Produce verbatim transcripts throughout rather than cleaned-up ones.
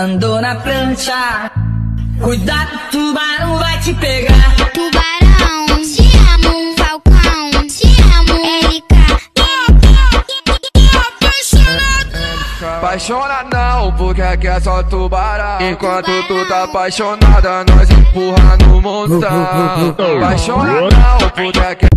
andou na prancha. Cuidado, tubarão vai te pegar. Tubarão, te amo, falcão, te amo, Érica. Apaixonada não, porque aqui é só tubarão. Enquanto tu tá apaixonada, nós empurra no montão. Apaixonada não, porque aqui é...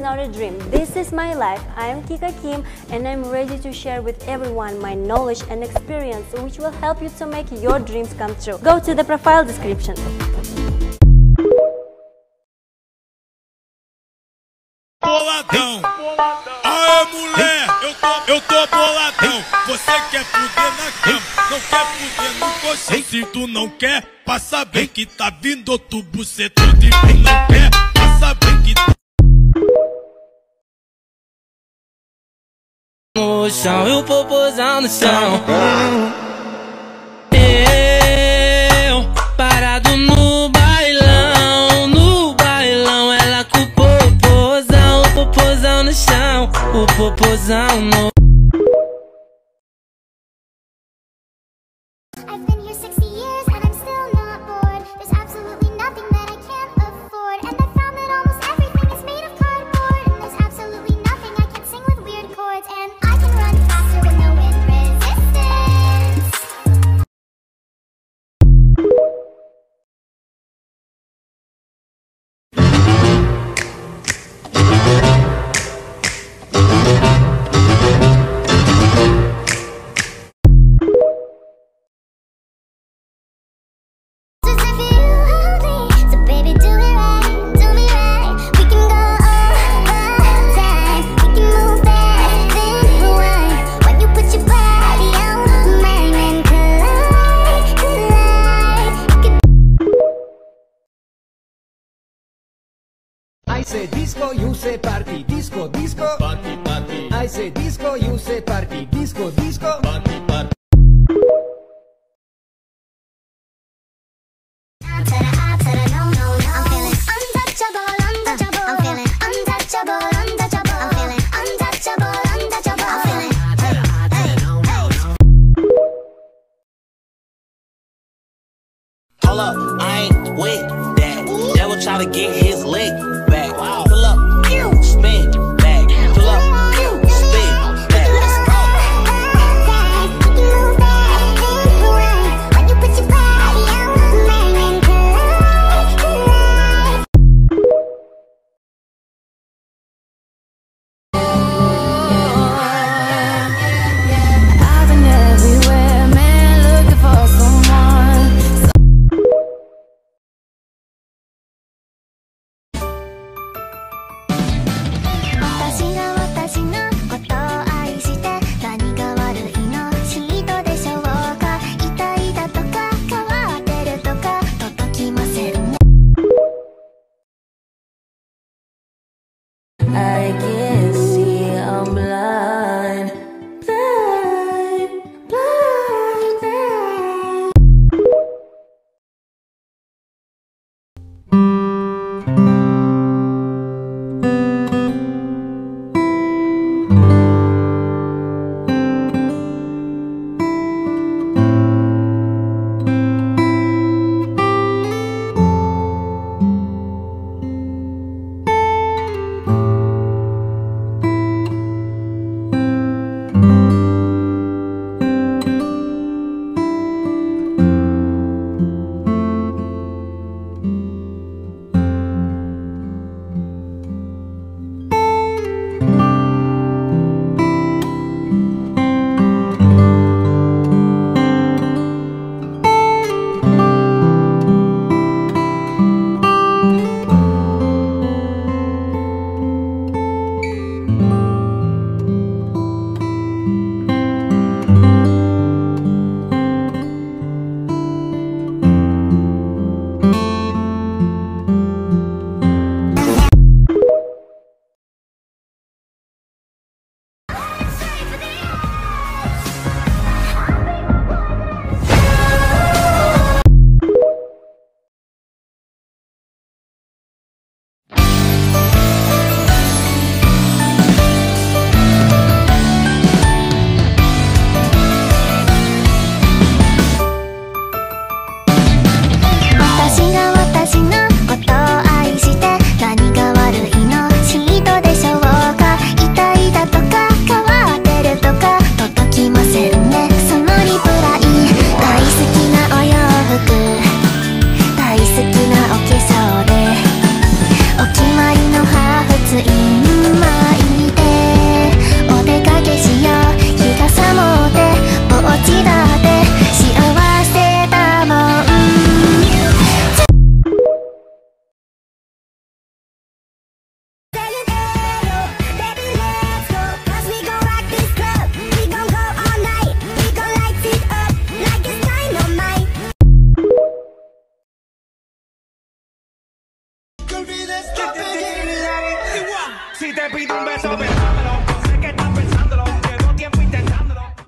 Not a dream. This is my life. I am Kika Kim and I'm ready to share with everyone my knowledge and experience which will help you to make your dreams come true. Go to the profile description. Boladão. Aê, mulher, eu tô, eu tô boladão. Você quer fuder na cama, não quer fuder no coxão. Se tu não quer, passa bem que tá vindo outro buceto de mim. Não quer, passa bem que tá... No chão e o popozão no chão. Eu parado no bailão, no bailão. Ela com o popozão, o popozão no chão, o popozão no... I say disco, you say party, disco, disco, party, party. I say disco, you say party, disco, disco, party, party. Pull up, I ain't with that. Devil try to get his lick back. Pull up, spin back. Pull up, spin back.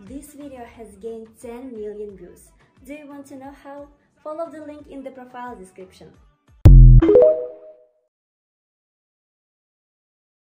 This video has gained ten million views. Do you want to know how? Follow the link in the profile description.